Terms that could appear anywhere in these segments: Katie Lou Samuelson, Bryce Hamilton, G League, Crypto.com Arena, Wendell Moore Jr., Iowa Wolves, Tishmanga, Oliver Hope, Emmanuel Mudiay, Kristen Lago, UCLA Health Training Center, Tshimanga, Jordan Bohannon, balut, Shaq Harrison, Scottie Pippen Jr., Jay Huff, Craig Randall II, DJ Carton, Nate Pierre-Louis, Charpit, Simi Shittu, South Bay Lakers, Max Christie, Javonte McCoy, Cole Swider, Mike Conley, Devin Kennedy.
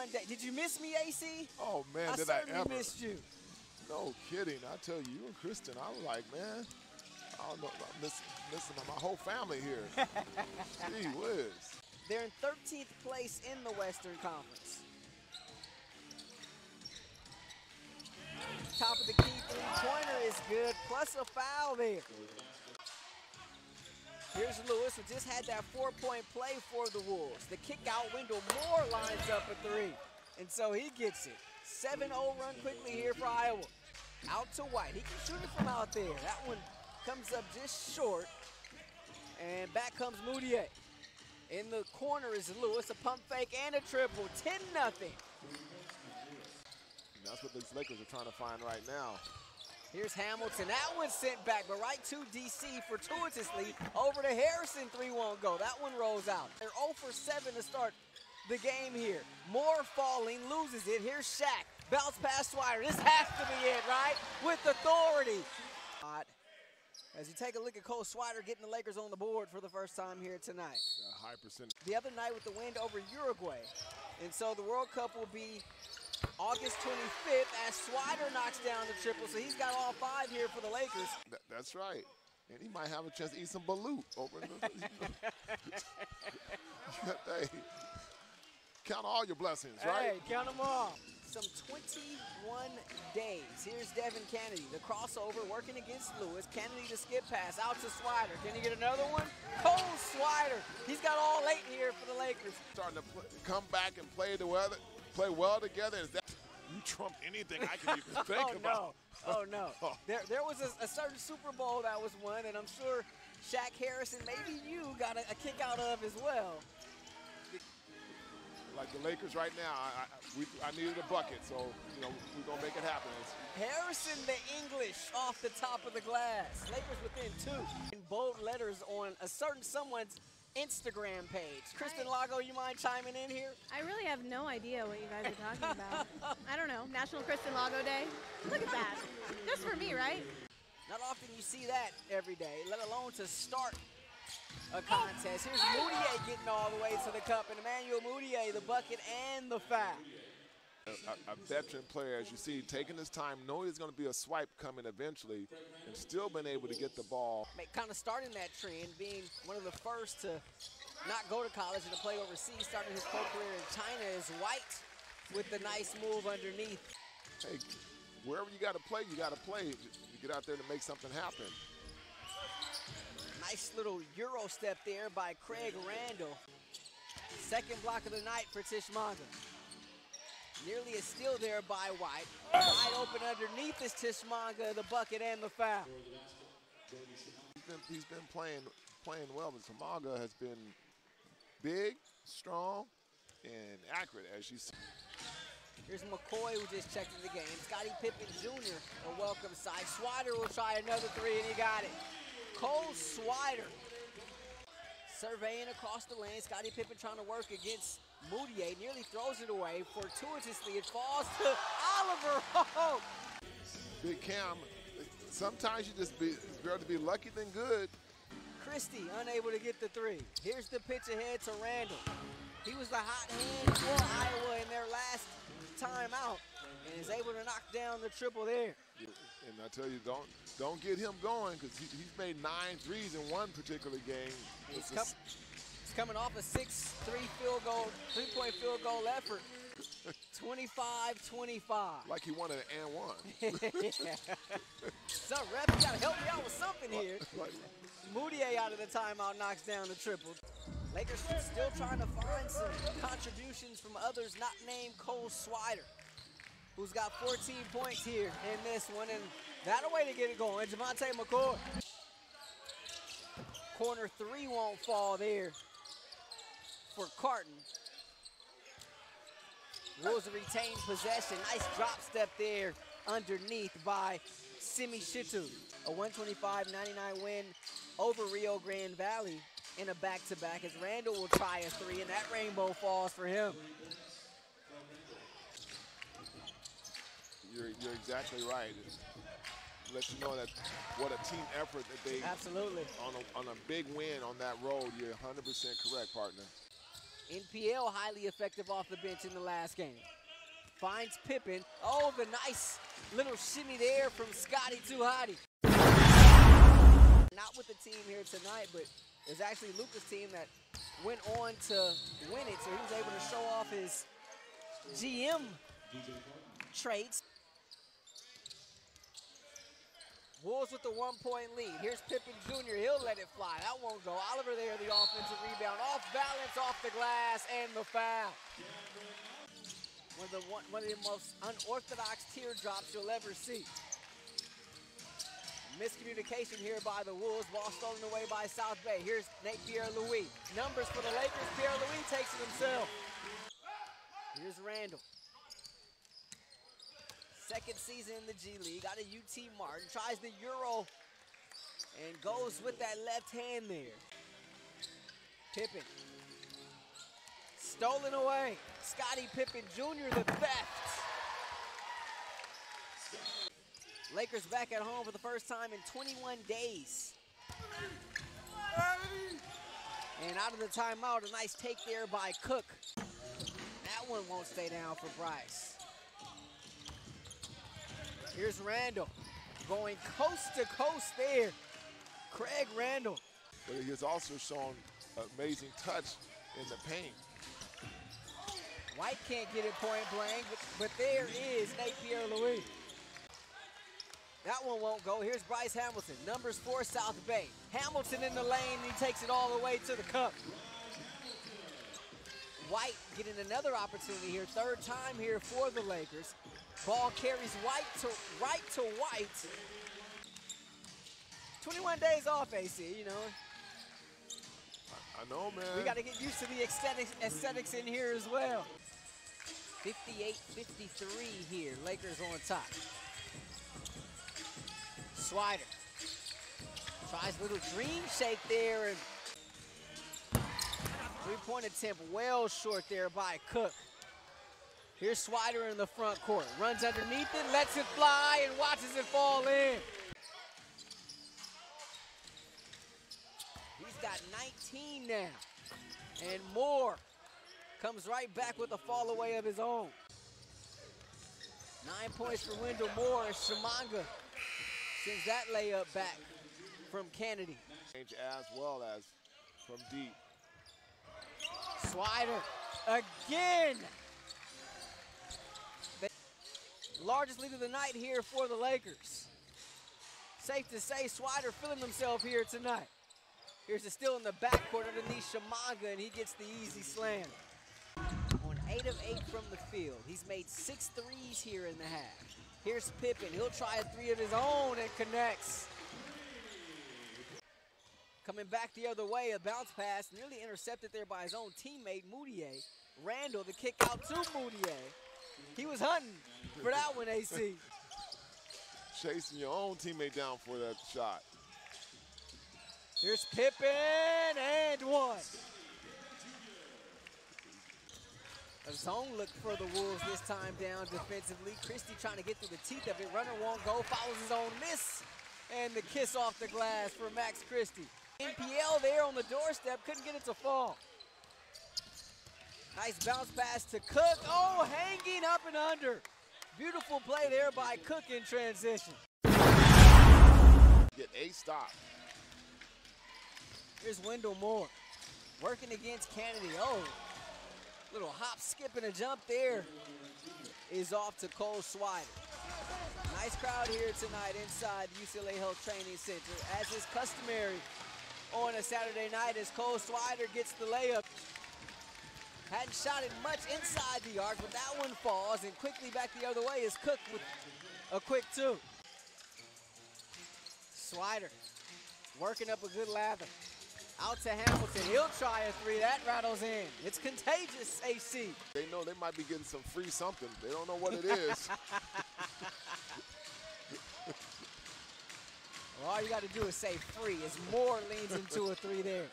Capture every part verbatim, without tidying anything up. one day. Did you miss me, A C? Oh, man, I did I ever. I missed you. No kidding. I tell you, you and Kristen, I was like, man, I don't know about missing, missing my whole family here. Gee whiz. They're in thirteenth place in the Western Conference. Top of the key, three-pointer is good, plus a foul there. Here's Lewis, who just had that four-point play for the Wolves. The kick-out, Wendell Moore lines up a three, and so he gets it. seven oh run quickly here for Iowa. Out to White, he can shoot it from out there. That one comes up just short, and back comes Mudiay. In the corner is Lewis, a pump fake and a triple, ten nothing. That's what these Lakers are trying to find right now. Here's Hamilton. That one sent back, but right to D C fortuitously over to Harrison. Three won't go. That one rolls out. They're zero for seven to start the game here. Moore falling, loses it. Here's Shaq. Bounce past Swider. This has to be it, right? With authority. As you take a look at Cole Swider getting the Lakers on the board for the first time here tonight. A high percentage. The other night with the win over Uruguay. And so the World Cup will be August twenty-fifth, as Swider knocks down the triple, so he's got all five here for the Lakers. That, that's right, and he might have a chance to eat some balut over in the, you know. Hey, count all your blessings, right? Hey, count them all. Some twenty-one days. Here's Devin Kennedy, the crossover, working against Lewis. Kennedy to skip pass, out to Swider. Can he get another one? Cole Swider, he's got all eight here for the Lakers. Starting to play, come back and play the weather. Play well together. Is that, you trump anything I can even think oh, about. Oh, no. Oh, no. There, there was a, a certain Super Bowl that was won, and I'm sure Shaq Harrison, maybe you, got a, a kick out of as well. Like the Lakers right now, I, I, we, I needed a bucket, so, you know, we're going to make it happen. Harrison the English off the top of the glass. Lakers within two. In bold letters on a certain someone's Instagram page. Kristen Lago, you mind chiming in here? I really have no idea what you guys are talking about. I don't know. National Kristen Lago Day. Look at that. Just for me, right? Not often you see that every day, let alone to start a contest. Here's Mudiay getting all the way to the cup, and Emmanuel Mudiay, the bucket and the foul. A, a, a veteran player, as you see, taking his time, knowing there's going to be a swipe coming eventually, and still been able to get the ball. Kind of starting that trend, being one of the first to not go to college and to play overseas, starting his pro career in China, is White with the nice move underneath. Hey, wherever you got to play, you got to play. You get out there to make something happen. Nice little Euro step there by Craig Randall. Second block of the night for Tishmanga. Nearly a steal there by White. Wide open underneath is Tishmanga, the bucket and the foul. He's been, he's been playing playing well, but Tishmanga has been big, strong, and accurate, as you see. Here's McCoy, who just checked in the game. Scottie Pippen Junior, a welcome side. Swider will try another three, and he got it. Cole Swider surveying across the lane. Scottie Pippen trying to work against Mudiay, nearly throws it away. Fortuitously, it falls to Oliver Hope. Big Cam, sometimes you just be better to be lucky than good. Christie unable to get the three. Here's the pitch ahead to Randall. He was the hot hand for Iowa in their last time out, and is able to knock down the triple there. And I tell you, don't don't get him going, because he, he's made nine threes in one particular game. Coming off a six three field goal, three-point field goal effort. twenty-five twenty-five. Like he wanted an and one. Some rep, you gotta help me out with something here. Mudiay out of the timeout knocks down the triple. Lakers still trying to find some contributions from others not named Cole Swider, who's got fourteen points here in this one, and that a way to get it going. Javonte McCoy. Corner three won't fall there for Carton. Wolves retain possession. Nice drop step there underneath by Simi Shittu. A one twenty-five ninety-nine win over Rio Grande Valley in a back-to-back, as Randall will try a three, and that rainbow falls for him. You're, you're exactly right. Let you know that what a team effort that they absolutely on a, on a big win on that road. You're one hundred percent correct, partner. N P L highly effective off the bench in the last game. Finds Pippen. Oh, the nice little shimmy there from Scottie to Hottie. Not with the team here tonight, but it was actually Luka's team that went on to win it, so he was able to show off his G M traits. Wolves with the one-point lead. Here's Pippen Junior He'll let it fly. That won't go. Oliver there, the offensive rebound. Off balance, off the glass, and the foul. One of the, one, one of the most unorthodox teardrops you'll ever see. Miscommunication here by the Wolves. Ball stolen away by South Bay. Here's Nate Pierre-Louis. Numbers for the Lakers. Pierre-Louis takes it himself. Here's Randall. Second season in the G League, got a U T Martin, tries the Euro, and goes with that left hand there. Pippen, stolen away. Scottie Pippen Junior, the theft. Lakers back at home for the first time in twenty-one days. And out of the timeout, a nice take there by Cook. That one won't stay down for Bryce. Here's Randall, going coast to coast there. Craig Randall. But he has also shown amazing touch in the paint. White can't get it point blank, but, but there is Nate Pierre-Louis. That one won't go. Here's Bryce Hamilton, numbers for South Bay. Hamilton in the lane, he takes it all the way to the cup. White getting another opportunity here, third time here for the Lakers. Ball carries White to right to White. twenty-one days off, A C, you know. I, I know, man. We got to get used to the aesthetics, aesthetics in here as well. fifty-eight fifty-three here, Lakers on top. Swider tries a little dream shake there, and three-point attempt well short there by Cook. Here's Swider in the front court. Runs underneath it, lets it fly, and watches it fall in. He's got nineteen now. And Moore comes right back with a fall away of his own. Nine points for Wendell Moore, and Tshimanga sends that layup back from Kennedy. As well as from deep. Swider again. Largest lead of the night here for the Lakers. Safe to say Swider feeling himself here tonight. Here's a steal in the backcourt underneath Tshimanga, and he gets the easy slam. On eight of eight from the field, he's made six threes here in the half. Here's Pippen, he'll try a three of his own and connects. Coming back the other way, a bounce pass, nearly intercepted there by his own teammate, Mudiay. Randall, the kick out to Mudiay. He was hunting for that one, A C. Chasing your own teammate down for that shot. Here's Pippen, and one. A zone look for the Wolves this time down defensively. Christie trying to get through the teeth of it. Runner won't go, fouls his own miss. And the kiss off the glass for Max Christie. N P L there on the doorstep, couldn't get it to fall. Nice bounce pass to Cook. Oh, hanging up and under. Beautiful play there by Cook in transition. Get a stop. Here's Wendell Moore working against Kennedy. Oh, little hop, skip, and a jump there is off to Cole Swider. Nice crowd here tonight inside the U C L A Health Training Center, as is customary on a Saturday night, as Cole Swider gets the layup. Hadn't shot it much inside the arc, but that one falls, and quickly back the other way is Cook with a quick two. Swider working up a good lather. Out to Hamilton, he'll try a three, that rattles in. It's contagious, A C. They know they might be getting some free something. They don't know what it is. Well, all you gotta do is say free, as Moore leans into a three there.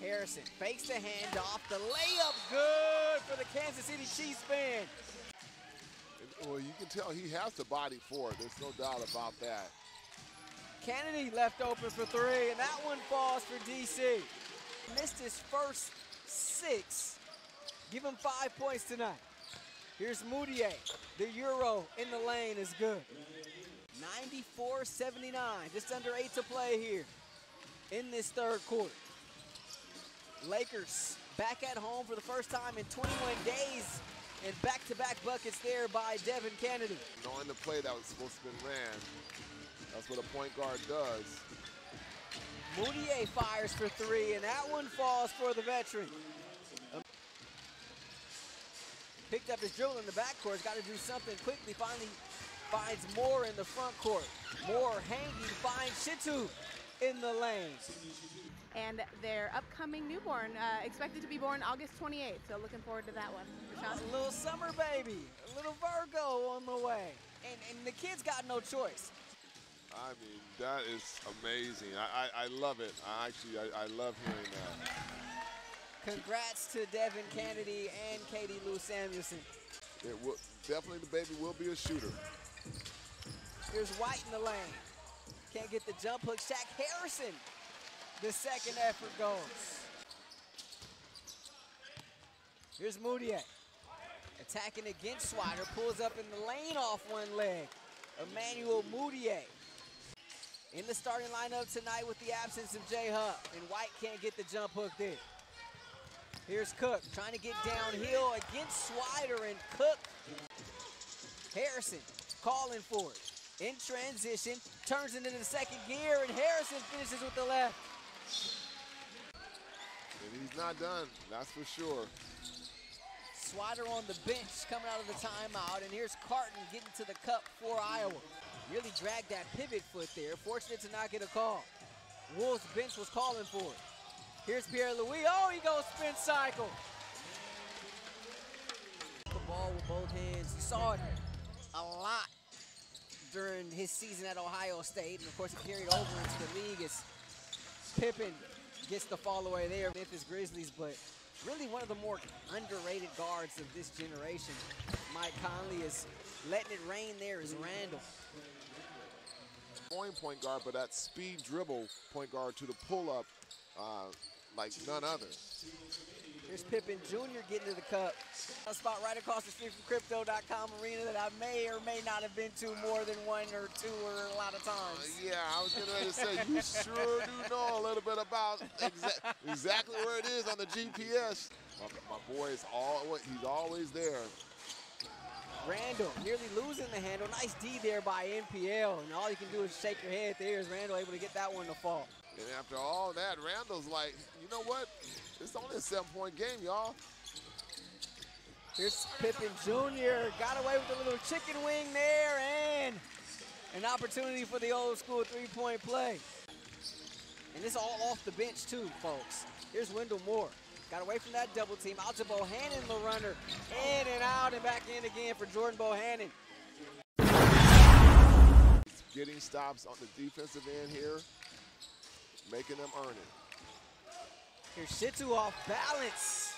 Harrison fakes the handoff, the layup good for the Kansas City Chiefs fan. Well, you can tell he has the body for it. There's no doubt about that. Kennedy left open for three, and that one falls for D C. Missed his first six. Give him five points tonight. Here's Mudiay. The Euro in the lane is good. ninety-four seventy-nine, just under eight to play here in this third quarter. Lakers back at home for the first time in twenty-one days, and back-to-back buckets there by Devin Kennedy. Knowing the play that was supposed to be ran, that's what a point guard does. Mudiay fires for three, and that one falls for the veteran. Picked up his dribble in the backcourt. He's got to do something quickly. Finally finds Moore in the front court. Moore hanging, finds Shittu in the lane. And their upcoming newborn, uh, expected to be born August twenty-eighth, so looking forward to that one. Rashawn. A little summer baby, a little Virgo on the way. And, and the kid's got no choice. I mean, that is amazing. I, I, I love it. I actually, I, I love hearing that. Congrats to Devin Kennedy and Katie Lou Samuelson. It will, definitely the baby will be a shooter. Here's White in the lane. Can't get the jump hook. Shaq Harrison, the second effort goes. Here's Mudiay. Attacking against Swider, pulls up in the lane off one leg. Emmanuel Mudiay in the starting lineup tonight with the absence of Jay Huff, and White can't get the jump hook there. Here's Cook trying to get downhill against Swider, and Cook. Harrison calling for it. In transition, turns it into the second gear, and Harrison finishes with the left. And he's not done, that's for sure. Swider on the bench coming out of the timeout, and here's Carton getting to the cup for Iowa. Really dragged that pivot foot there. Fortunate to not get a call. Wolves bench was calling for it. Here's Pierre-Louis. Oh, he goes spin cycle. The ball with both hands. You saw it a lot during his season at Ohio State, and of course it carried over into the league as Pippen gets the fall away there. Memphis Grizzlies, but really one of the more underrated guards of this generation. Mike Conley is letting it rain there as Randall. Point point guard, but that speed dribble point guard to the pull-up uh, like none other. Here's Pippen Junior getting to the cup. A spot right across the street from Crypto dot com Arena that I may or may not have been to more than one or two or a lot of times. Uh, yeah, I was getting ready to say, you sure do know a little bit about exa exactly where it is on the G P S. My, my boy is always, he's always there. Randall nearly losing the handle. Nice D there by N P L, and all you can do is shake your head there as Randall able to get that one to fall. And after all that, Randall's like, you know what? It's only a seven-point game, y'all. Here's Pippen Junior Got away with a little chicken wing there, and an opportunity for the old school three-point play. And it's all off the bench too, folks. Here's Wendell Moore. Got away from that double team. Out to Bohannon, the runner. In and out and back in again for Jordan Bohannon. He's getting stops on the defensive end here, making them earn it. Here's Shittu off balance.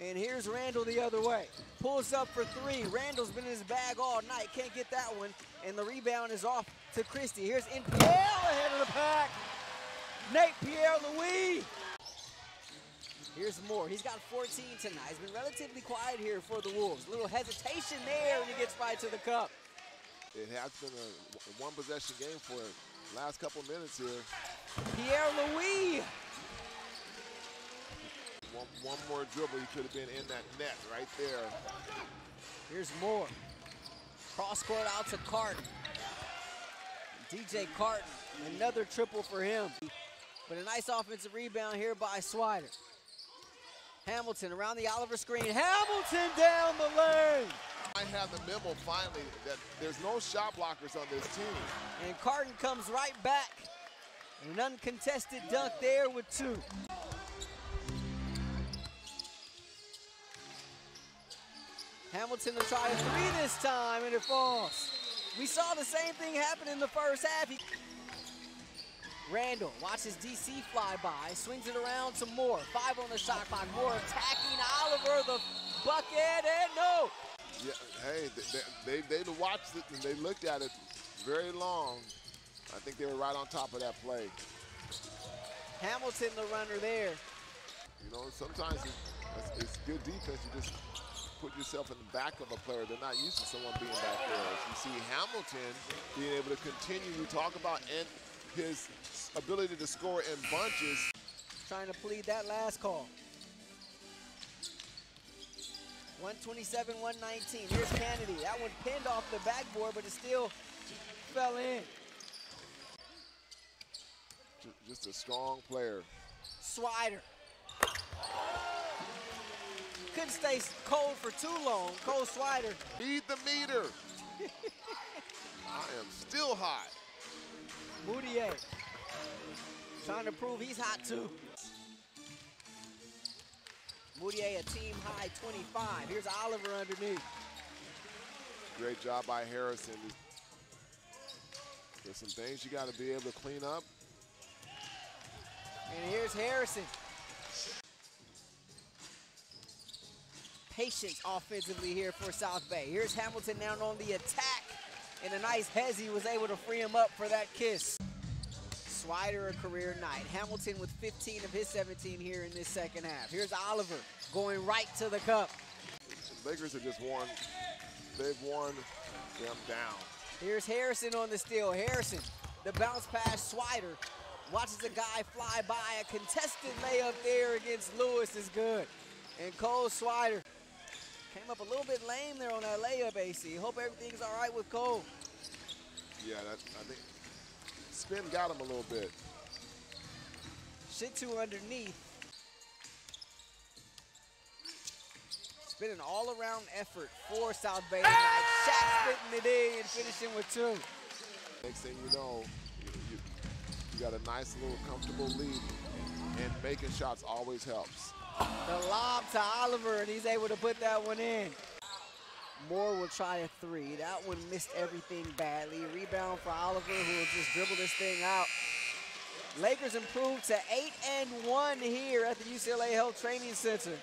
And here's Randall the other way. Pulls up for three. Randall's been in his bag all night. Can't get that one. And the rebound is off to Christie. Here's N P L ahead of the pack. Nate Pierre-Louis. Here's Moore. He's got fourteen tonight. He's been relatively quiet here for the Wolves. A little hesitation there, and he gets right to the cup. It has been a one possession game for him. Last couple minutes here. Pierre-Louis. One, one more dribble, he could have been in that net right there. Here's Moore. Cross court out to Carton. D J Carton, another triple for him. But a nice offensive rebound here by Swider. Hamilton around the Oliver screen. Hamilton down the lane. I have the memo finally that there's no shot blockers on this team. And Carton comes right back. An uncontested dunk there with two. Hamilton will try a three this time, and it falls. We saw the same thing happen in the first half. He Randall watches D C fly by, swings it around to Moore. Five on the shot clock. Moore attacking Oliver, the bucket, and no. Yeah, hey, they, they, they watched it and they looked at it very long. I think they were right on top of that play. Hamilton, the runner there. You know, sometimes it's, it's good defense. You just put yourself in the back of a player. They're not used to someone being back there. As you see Hamilton being able to continue. We talk about and his ability to score in bunches. Trying to plead that last call. one twenty-seven, one nineteen. Here's Kennedy. That one pinned off the backboard, but it still fell in. Just a strong player. Swider. Couldn't stay cold for too long. Cole Swider. Feed the meter. I am still hot. Mudiay. Trying to prove he's hot too. Mudiay, a team high twenty-five. Here's Oliver underneath. Great job by Harrison. There's some things you got to be able to clean up. And here's Harrison. Patience offensively here for South Bay. Here's Hamilton down on the attack. And a nice hezzy was able to free him up for that kiss. Swider, a career night. Hamilton with fifteen of his seventeen here in this second half. Here's Oliver going right to the cup. The Lakers have just worn, they've worn them down. Here's Harrison on the steal. Harrison, the bounce pass, Swider. Watches a guy fly by, a contested layup there against Lewis is good. And Cole Swider came up a little bit lame there on that layup, A C. Hope everything's all right with Cole. Yeah, that, I think spin got him a little bit. Shittu underneath. It's been an all-around effort for South Bay tonight. Ah! Shaq spitting it in and finishing with two. Next thing you know, you got a nice little comfortable lead, and making shots always helps. The lob to Oliver, and he's able to put that one in. Moore will try a three. That one missed everything badly. Rebound for Oliver, who will just dribble this thing out. Lakers improved to eight and one here at the U C L A Health Training Center.